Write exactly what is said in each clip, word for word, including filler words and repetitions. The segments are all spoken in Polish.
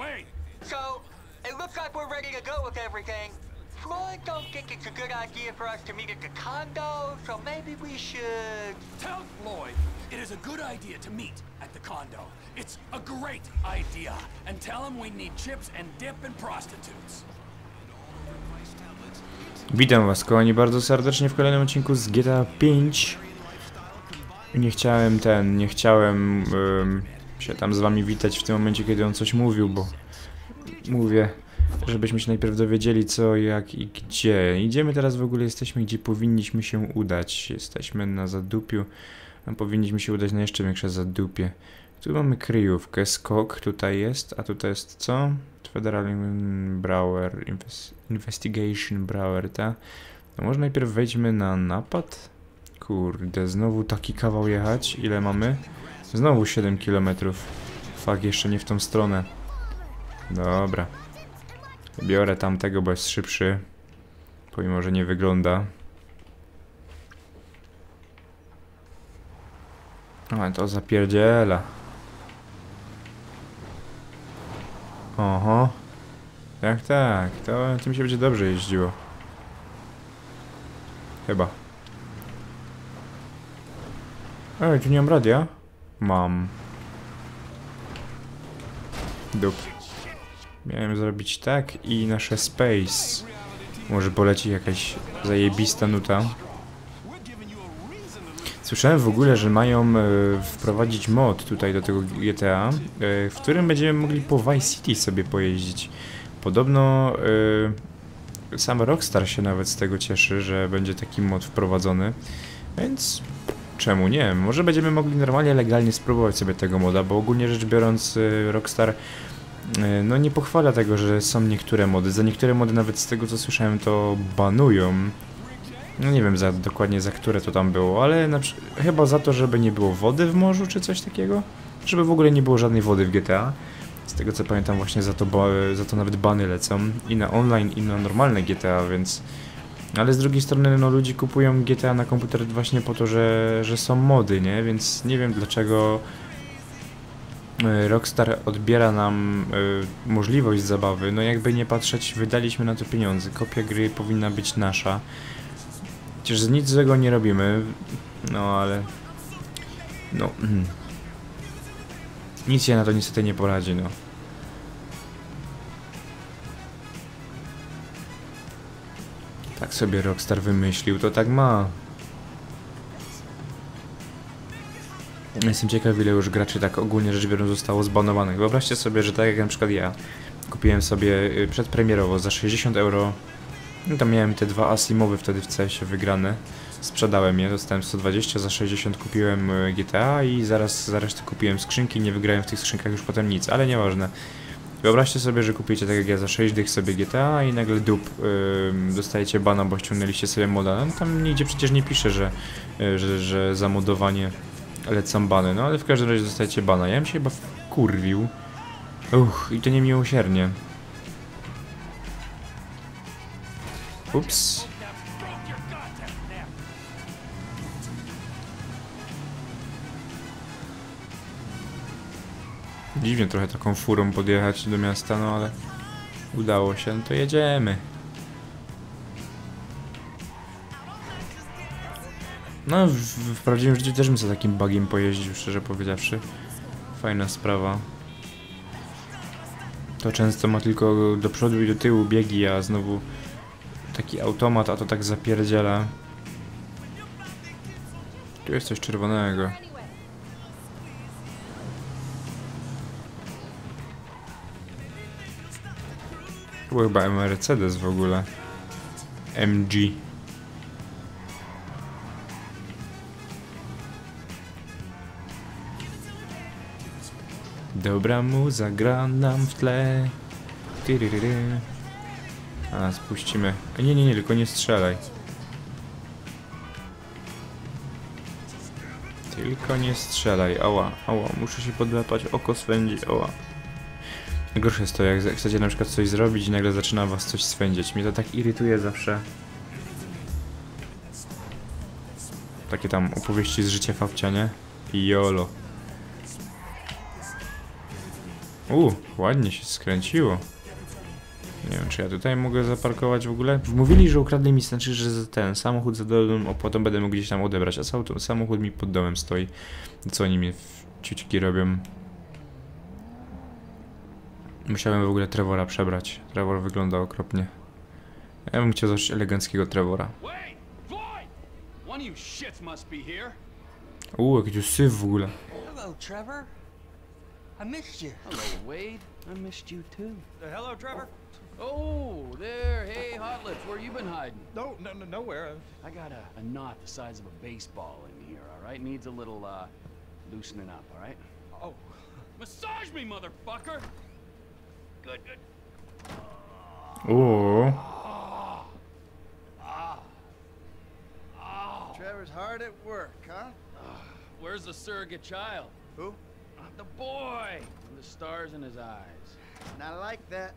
Wade! So, it looks like we're ready to go with everything. Floyd don't think it's a good idea for us to meet at the condo, so maybe we should... Tell Floyd it is a good idea to meet at the condo. It's a great idea. And tell him we need chips and dip and prostitutes. Witam was, kochani, bardzo serdecznie w kolejnym odcinku z G T A pięć. Nie chciałem ten, nie chciałem um, się tam z wami witać w tym momencie, kiedy on coś mówił, bo mówię, żebyśmy się najpierw dowiedzieli co, jak i gdzie. Idziemy teraz w ogóle, jesteśmy gdzie powinniśmy się udać. Jesteśmy na zadupiu, a powinniśmy się udać na jeszcze większe zadupie. Tu mamy kryjówkę, skok tutaj jest, a tutaj jest co? Federal Bureau Investigation, Brower, ta. No może najpierw wejdźmy na napad? Kurde, znowu taki kawał jechać. Ile mamy? Znowu siedem kilometrów. Fuck, jeszcze nie w tą stronę. Dobra. Biorę tamtego, bo jest szybszy. Pomimo, że nie wygląda. A, to zapierdziela. Oho. Tak, tak. To tym się będzie dobrze jeździło. Chyba. Ej, tu nie mam radia? Mam. Dup. Miałem zrobić tak i nasze space. Może poleci jakaś zajebista nuta. Słyszałem w ogóle, że mają e, wprowadzić mod tutaj do tego G T A, e, w którym będziemy mogli po Vice City sobie pojeździć. Podobno e, sam Rockstar się nawet z tego cieszy, że będzie taki mod wprowadzony, więc czemu nie? Może będziemy mogli normalnie, legalnie spróbować sobie tego moda, bo ogólnie rzecz biorąc e, Rockstar e, no nie pochwala tego, że są niektóre mody. Za niektóre mody nawet z tego co słyszałem to banują. No nie wiem za, dokładnie za które to tam było, ale na, chyba za to, żeby nie było wody w morzu czy coś takiego. Żeby w ogóle nie było żadnej wody w G T A. Z tego co pamiętam właśnie za to, ba, za to nawet bany lecą. I na online, i na normalne G T A, więc... Ale z drugiej strony no ludzie kupują G T A na komputer właśnie po to, że, że są mody, nie? Więc nie wiem dlaczego Rockstar odbiera nam y, możliwość zabawy. No jakby nie patrzeć, wydaliśmy na to pieniądze. Kopia gry powinna być nasza. Przecież nic złego nie robimy, no ale... No... Mm. Nic się na to niestety nie poradzi, no. Tak sobie Rockstar wymyślił, to tak ma. Jestem ciekaw, ile już graczy tak ogólnie rzecz biorąc zostało zbanowanych. Wyobraźcie sobie, że tak jak na przykład ja kupiłem sobie przedpremierowo za sześćdziesiąt euro. No tam miałem te dwa aslimowy wtedy w C S-ie wygrane. Sprzedałem je, dostałem sto dwadzieścia, za sześćdziesiąt kupiłem G T A i zaraz za resztę kupiłem skrzynki. Nie wygrałem w tych skrzynkach już potem nic, ale nieważne. Wyobraźcie sobie, że kupicie tak jak ja za sześć dych sobie G T A i nagle dup yy, dostajecie bana, bo ściągnęliście sobie moda. No tam nigdzie przecież nie pisze, że, yy, że, że za modowanie lecą bany. No ale w każdym razie dostajecie bana. Ja bym się chyba wkurwił. Uch, i to niemiłosiernie. Ups. Dziwnie trochę taką furą podjechać do miasta, no ale udało się, no to jedziemy. No w, w prawdziwym życiu też bym za takim bugiem pojeździł, szczerze powiedziawszy. Fajna sprawa. To często ma tylko do przodu i do tyłu biegi, a znowu taki automat, a to tak zapierdziela. Tu jest coś czerwonego. To był chyba Mercedes w ogóle. M G. Dobra muza gra nam w tle. Tyryryry. A, spuścimy. Nie, nie, nie, tylko nie strzelaj. Tylko nie strzelaj. Ała, ała, muszę się podlepać, oko swędzi, ała. Gorsze jest to, jak chcecie na przykład coś zrobić i nagle zaczyna was coś swędzić. Mnie to tak irytuje zawsze. Takie tam opowieści z życia fabcia, nie? I jolo. U, ładnie się skręciło. Nie wiem, czy ja tutaj mogę zaparkować w ogóle? Mówili, że ukradli mi, znaczy, że ten samochód za dolną opłatą będę mógł gdzieś tam odebrać, a samochód mi pod domem stoi. Co oni mi ciućki robią? Musiałem w ogóle Trevora przebrać. Trevor wygląda okropnie. Ja bym chciał zobaczyć eleganckiego Trevora. Uuu, jaki tu syf w ogóle. Hello, Trevor. I missed you. Hello, Wade. I missed you too. Hello, Trevor. Oh, there. Hey, Hotlips, where you been hiding? No, no, no, nowhere. I got a, a knot the size of a baseball in here, all right? Needs a little, uh, loosening up, all right? Oh. Massage me, motherfucker! Good, good. Oh. Ah. Ah. Ah. Trevor's hard at work, huh? Ah. Where's the surrogate child? Who? The boy. And the stars in his eyes. Not like that.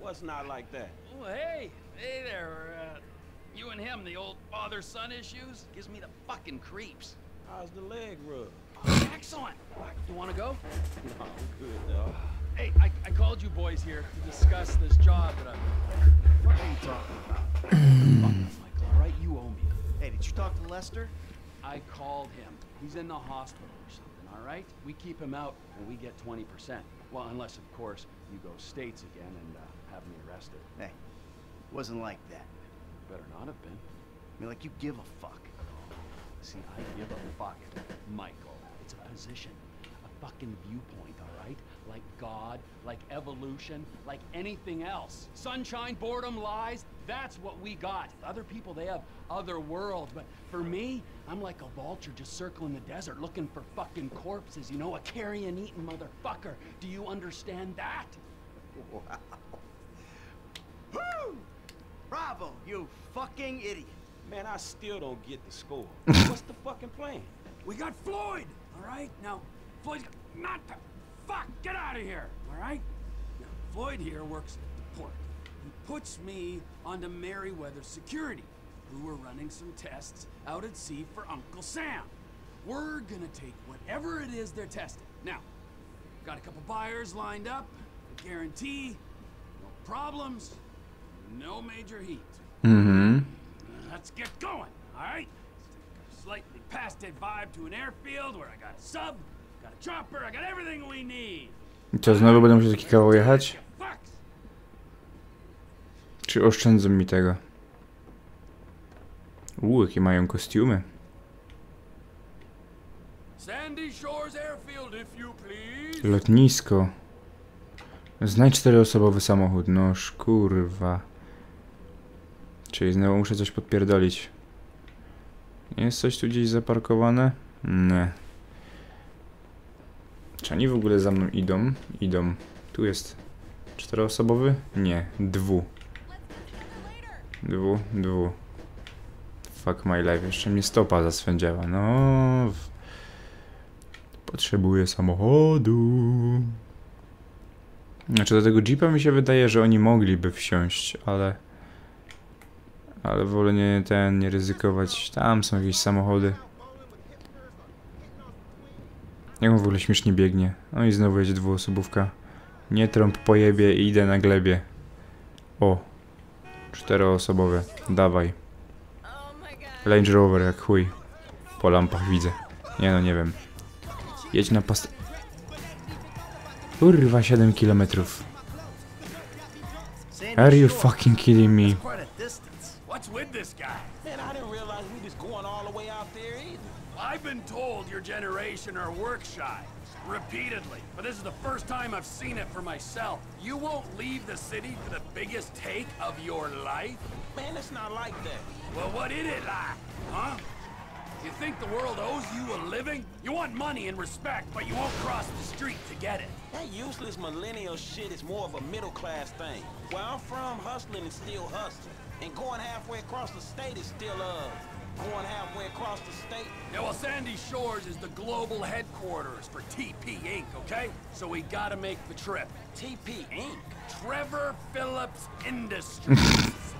What's not like that? Oh, hey, hey there. Uh, you and him, the old father-son issues, gives me the fucking creeps. How's the leg rub? Oh, excellent. You want to go? No, good though. Hey, I, I called you boys here to discuss this job that I'm. What are you talking about? Michael, all right, you owe me. Hey, did you talk to Lester? I called him. He's in the hospital or something. All right, we keep him out and we get twenty percent. Well, unless, of course, you go states again and uh, have me arrested. Hey, wasn't like that. Better not have been. I mean, like, you give a fuck. See, I give a fuck, Michael. It's a position, a fucking viewpoint, all right? Like God, like evolution, like anything else. Sunshine, boredom, lies, that's what we got. Other people, they have other worlds, but for me, I'm like a vulture just circling the desert looking for fucking corpses, you know, a carrion-eating motherfucker. Do you understand that? Wow. Woo! Bravo, you fucking idiot. Man, I still don't get the score. What's the fucking plan? We got Floyd, all right? Now, Floyd's not the... Fuck, get out of here, all right? Now, Floyd here works at the port. He puts me onto Meriwether Security, who were running some tests out at sea for Uncle Sam. We're gonna take whatever it is they're testing. Now, got a couple buyers lined up, a guarantee, no problems, no major heat. Mm-hmm. Let's get going, all right? Slightly past dead vibe to an airfield where I got a sub, got a chopper, I got everything we need. I co, znowu będę musiał taki kawał jechać? Czy oszczędzą mi tego? Uuu, jakie mają kostiumy. Sandy Shores airfield, if you please. Lotnisko. Znajdź czteroosobowy samochód. Noż kurwa. Czyli znowu muszę coś podpierdolić. Jest coś tu gdzieś zaparkowane? Nie. Czy oni w ogóle za mną idą? Idą. Tu jest czteroosobowy? Nie. Dwu. Dwu, dwu. Fuck my life. Jeszcze mnie stopa zaswędziała. No. Potrzebuję samochodu. Znaczy do tego jeepa mi się wydaje, że oni mogliby wsiąść, ale... Ale wolę nie ten, nie ryzykować. Tam są jakieś samochody. Jak on w ogóle śmiesznie biegnie. No i znowu jedzie dwuosobówka. Nie trąb pojebie i idę na glebie. O. Czteroosobowe. Dawaj. Range Rover jak chuj. Po lampach widzę. Nie no, nie wiem. Jedź na past... Kurwa, siedem kilometrów. Are you fucking kidding me? What's with this guy? Man, I didn't realize we just going all the way out there either. I've been told your generation are work shy, repeatedly. But this is the first time I've seen it for myself. You won't leave the city for the biggest take of your life? Man, it's not like that. Well, what is it like, huh? You think the world owes you a living? You want money and respect, but you won't cross the street to get it. That useless millennial shit is more of a middle-class thing. Where I'm from, hustling is still hustling. And going halfway across the state is still, uh, going halfway across the state. Yeah, well, Sandy Shores is the global headquarters for T P Incorporated, okay? So we gotta make the trip. T P Incorporated? Trevor Phillips Industries.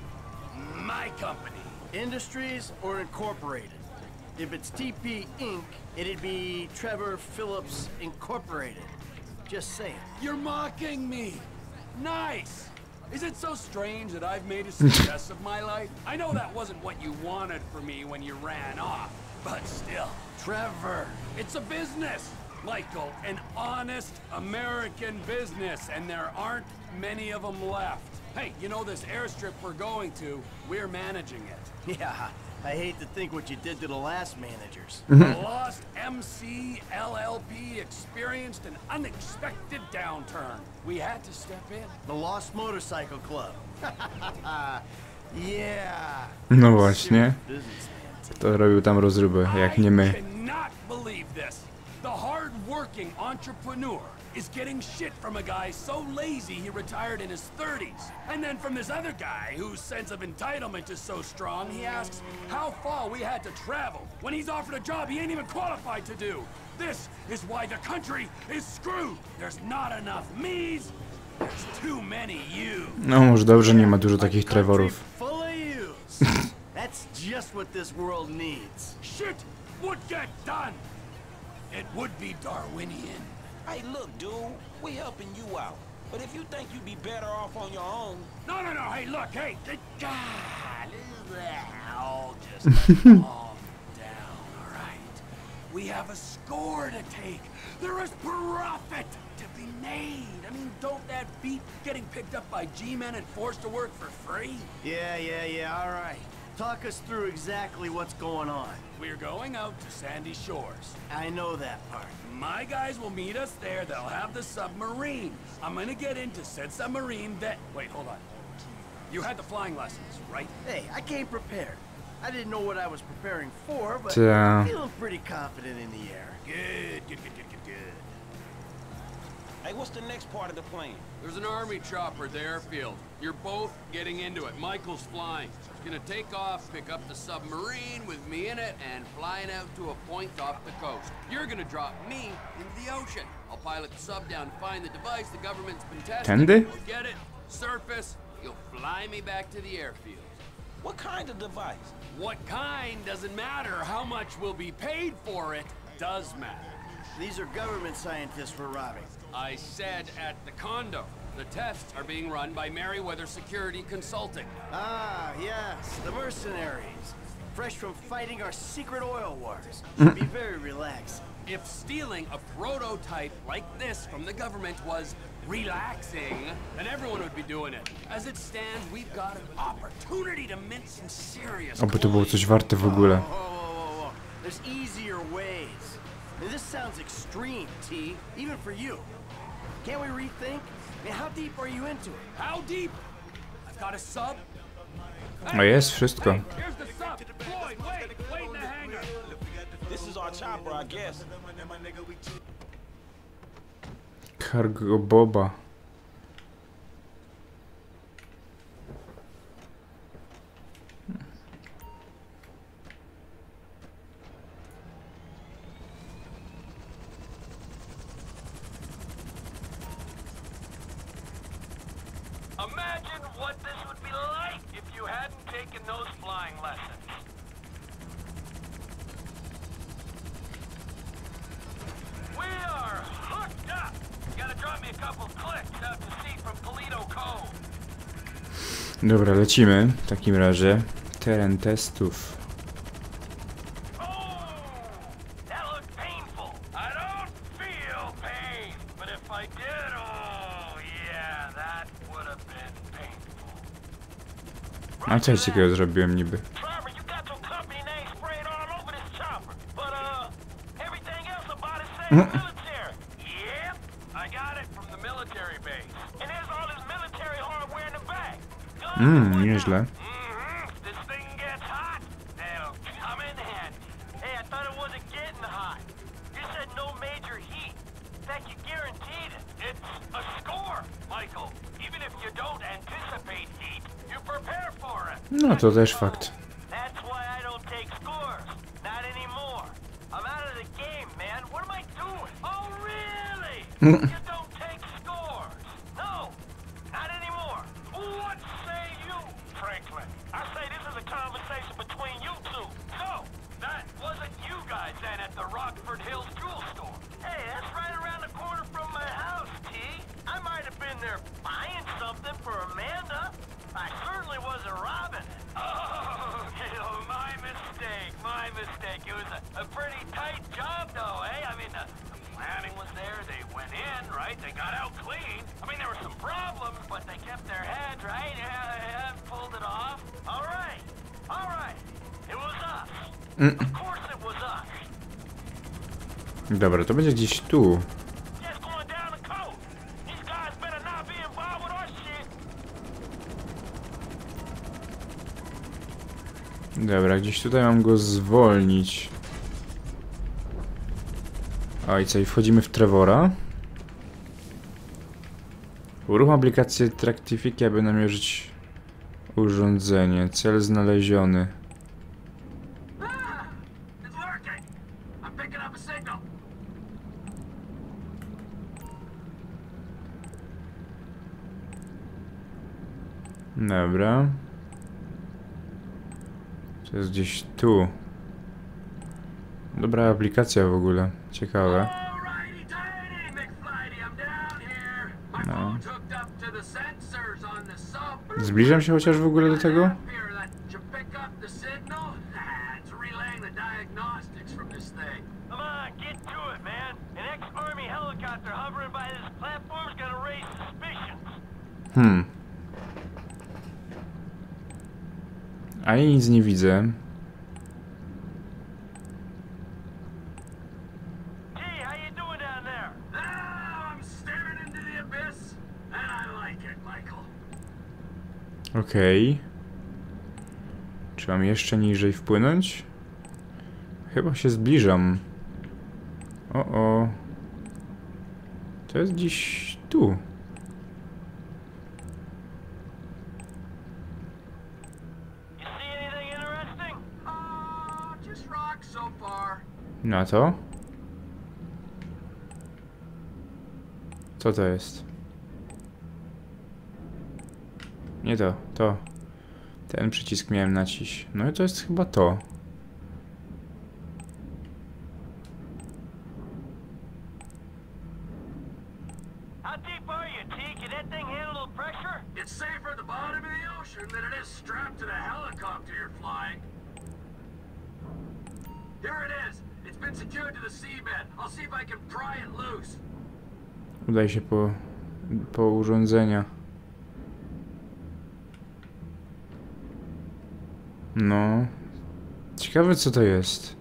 My company. Industries or Incorporated? If it's T P Incorporated, it'd be Trevor Phillips Incorporated. Just saying. You're mocking me. Nice. Is it so strange that I've made a success of my life? I know that wasn't what you wanted for me when you ran off, but still. Trevor, it's a business, Michael, an honest American business, and there aren't many of them left. Hey, you know this airstrip we're going to, we're managing it. Yeah, I hate to think what you did to the last managers. The lost M C, L L P experienced an unexpected downturn. We had to step in. The Lost Motorcycle Club. Yeah. No właśnie. Kto robił tam rozrybę, jak nie my. I cannot believe this. The hard-working entrepreneur is getting shit from a guy so lazy he retired in his thirties. And then from this other guy whose sense of entitlement is so strong, he asks how far we had to travel when he's offered a job he ain't even qualified to do. This is why the country is screwed. There's not enough me's, there's too many you. No, może dobrze, nie ma dużo takich Trevorów. That's just what this world needs. Shit would get done. It would be Darwinian. Hey, look, dude, we helping you out. But if you think you'd be better off on your own... No, no, no, hey, look, hey, the God, is all just calm down, all right? We have a score to take. There is profit to be made. I mean, don't that beat getting picked up by G-Men and forced to work for free? Yeah, yeah, yeah, all right. Talk us through exactly what's going on. We're going out to Sandy Shores. I know that part. My guys will meet us there. They'll have the submarine. I'm gonna get into said submarine that... Wait, hold on. You had the flying lessons, right? Hey, I came prepared. I didn't know what I was preparing for, but yeah. I'm feeling pretty confident in the air. Good, good, good, good, good, good. Hey, what's the next part of the plane? There's an army chopper at the airfield. You're both getting into it. Michael's flying. He's gonna take off, pick up the submarine with me in it, and flying out to a point off the coast. You're gonna drop me into the ocean. I'll pilot the sub down to find the device the government's been testing. We'll get it, surface, you'll fly me back to the airfield. What kind of device? What kind doesn't matter. How much will be paid for it does matter. These are government scientists we're robbing. I said at the condo. The tests are being run by Meriwether Security Consulting. Ah, yes, the mercenaries. Fresh from fighting our secret oil wars. Should be very relaxed. If stealing a prototype like this from the government was relaxing, then everyone would be doing it. As it stands, we've got an opportunity to mint some serious... Oby to było coś warte w ogóle. There's easier ways. This sounds extreme, T, even for you. Can't we rethink? How deep are you into it? How deep? I've got a sub. Oh, jest wszystko. Here's the sub. Floyd, Wade, Wade in the hangar. This is our chopper, I guess. Cargo Boba. Imagine what this would be like if you hadn't taken those flying lessons. We are hooked up. You gotta drop me a couple clicks out to sea from Polito Cove. Dobra, lecimy w takim razie. Teren testów. A co ja takiego zrobiłem niby? No. Mm, nieźle. No to też fakt. Hey, that's right around the corner from my house. right? They got out clean. I mean, there were some problems, but they kept their heads, right? Yeah, yeah, pulled it off. All right. All right. It was us. Of course it was us. Dobra, to będzie gdzieś tu. Dobra, gdzieś tutaj mam go zwolnić. A i co, i wchodzimy w Trevora. Uruchom aplikację Traktify, aby namierzyć urządzenie. Cel znaleziony. Dobra. To jest gdzieś tu. Dobra aplikacja w ogóle. Ciekawe. No. Zbliżam się chociaż w ogóle do tego? Hmm. A ja nic nie widzę. Okej. Okay. Czy mam jeszcze niżej wpłynąć? Chyba się zbliżam. O, o. To jest gdzieś tu. No to? Co to jest? Nie to, to. Ten przycisk miałem naciść. No i to jest chyba to. Udaj się po, po urządzenia. No. Ciekawe co to jest.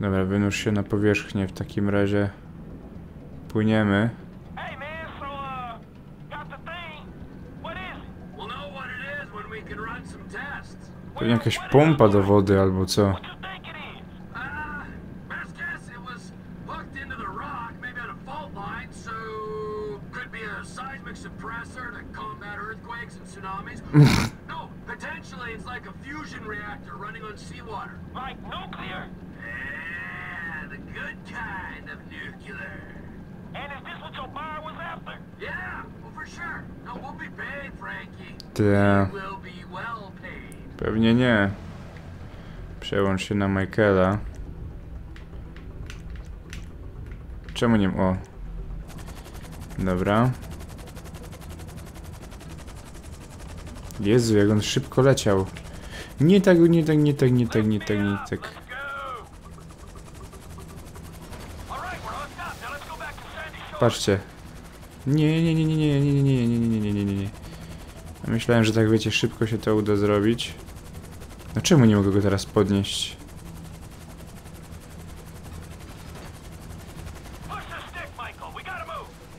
Dobra, wynurz się na powierzchnię. W takim razie płyniemy. Pewnie jakaś pompa do wody albo co? Te... Pewnie nie. Przełącz się na Michaela. Czemu nie? O. Dobra. Jezu, jak on szybko leciał. Nie tak, nie tak, nie tak, nie tak, nie tak, nie tak. Patrzcie. Nie, nie, nie, nie, nie, nie, nie, nie, nie, nie, nie, nie, nie. Myślałem, że tak wiecie, szybko się to uda zrobić. No czemu nie mogę go teraz podnieść?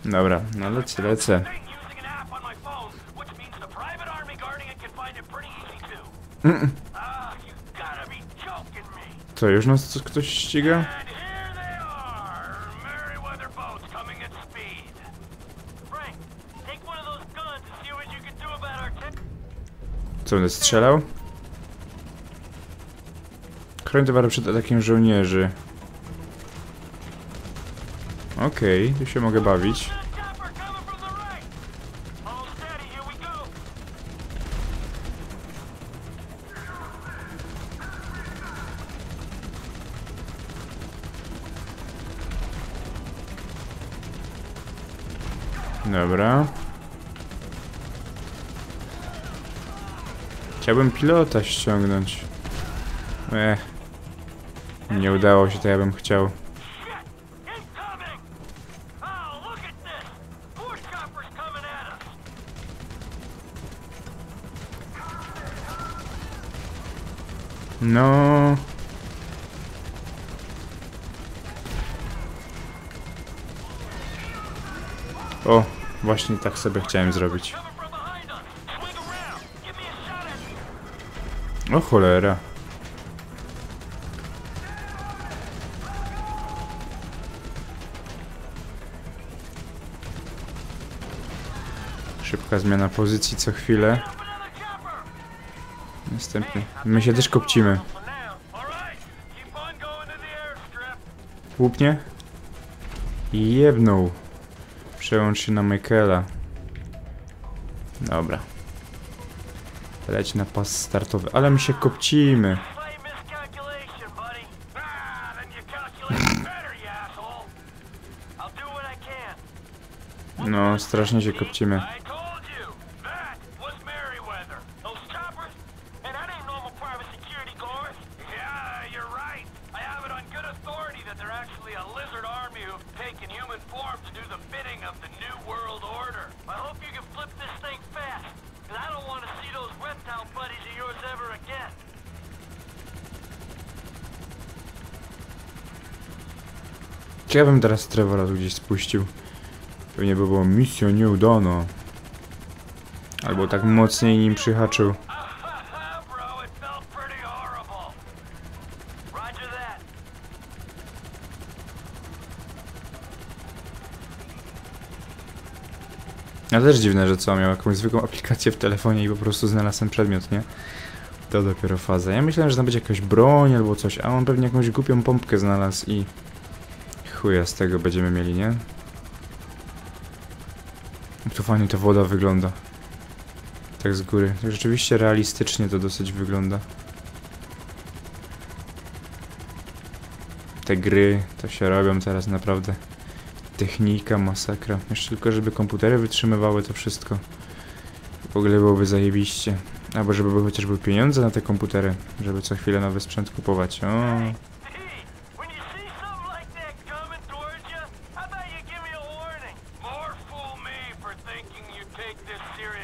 Dobra, no lecę, lecę. Co, już nas ktoś ściga? Co, będę strzelał? Chroń towaru przed atakiem żołnierzy. Okej, okay, tu się mogę bawić. Dobra. Chciałbym pilota ściągnąć. Ech. Nie udało się, to ja bym chciał. No. O, właśnie tak sobie chciałem zrobić. O cholera. Szybka zmiana pozycji co chwilę. Następnie. My się też kopcimy. Łupnie. Jebnął. Przełącz się na Michaela. Dobra. Leć na pas startowy. Ale my się kopcimy. No, strasznie się kopcimy. Czy ja bym teraz Trevora gdzieś spuścił? Pewnie by było misja nieudana. Albo tak mocniej nim przyhaczył. A też dziwne, że co, miał jakąś zwykłą aplikację w telefonie i po prostu znalazł ten przedmiot, nie? To dopiero faza. Ja myślałem, że tam będzie jakaś broń albo coś, a on pewnie jakąś głupią pompkę znalazł i... chuja z tego będziemy mieli, nie? Tu fajnie ta woda wygląda. Tak z góry. Tak rzeczywiście realistycznie to dosyć wygląda. Te gry to się robią teraz naprawdę. Technika, masakra. Jeszcze tylko, żeby komputery wytrzymywały to wszystko. W ogóle byłoby zajebiście. Albo żeby były chociażby pieniądze na te komputery, żeby co chwilę nowy sprzęt kupować. O.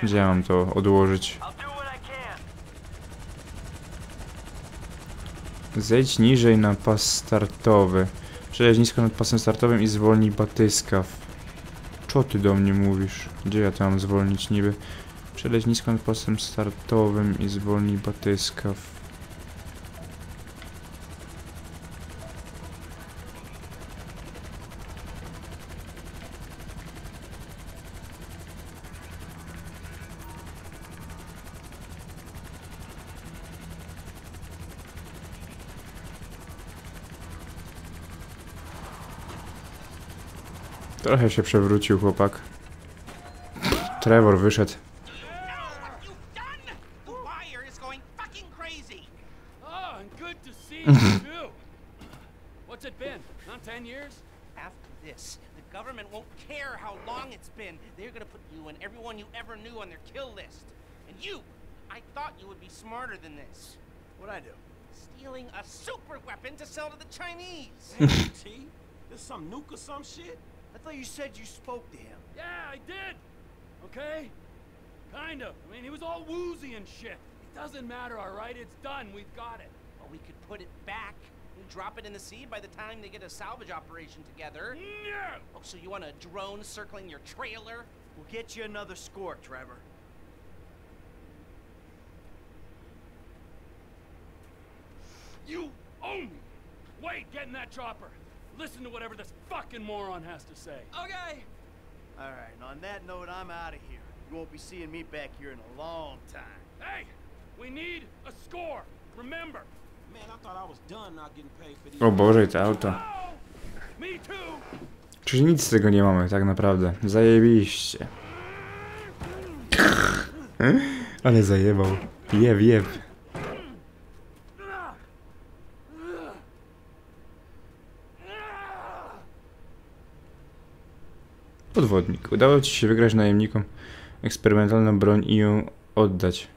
Gdzie mam to odłożyć? Zejdź niżej na pas startowy. Przejdź nisko nad pasem startowym i zwolnij batyskaw. Co ty do mnie mówisz? Gdzie ja to mam zwolnić niby? Przejdź nisko nad pasem startowym i zwolnij batyskaw. Trochę się przewrócił chłopak. Trevor wyszedł. I thought you said you spoke to him. Yeah, I did. Okay? Kind of. I mean, he was all woozy and shit. It doesn't matter, all right? It's done. We've got it. Well, we could put it back and drop it in the sea by the time they get a salvage operation together. No! Oh, so you want a drone circling your trailer? We'll get you another score, Trevor. You owe me. Wait, get in that chopper. Listen to whatever this fucking moron has to say. Okay. All right. And on that note, I'm out of here. You won't be seeing me back here in a long time. Hey, we need a score. Remember. Man, I thought I was done not getting paid for these. O Boże, to auto. Me too. Czyli nic z tego nie mamy, tak naprawdę. Zajebiście. Ale zajebał. Jeb, jeb. Podwodnik. Udało ci się wygrać najemnikom eksperymentalną broń i ją oddać.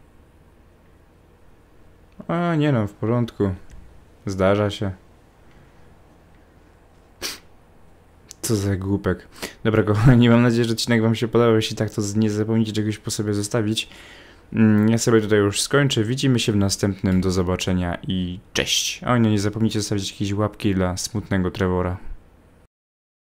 A nie no, w porządku. Zdarza się. Co za głupek. Dobra kochani, mam nadzieję, że odcinek wam się podobał. Jeśli tak, to nie zapomnijcie czegoś po sobie zostawić. Ja sobie tutaj już skończę. Widzimy się w następnym. Do zobaczenia i cześć. O, no nie zapomnijcie zostawić jakieś łapki dla smutnego Trevora.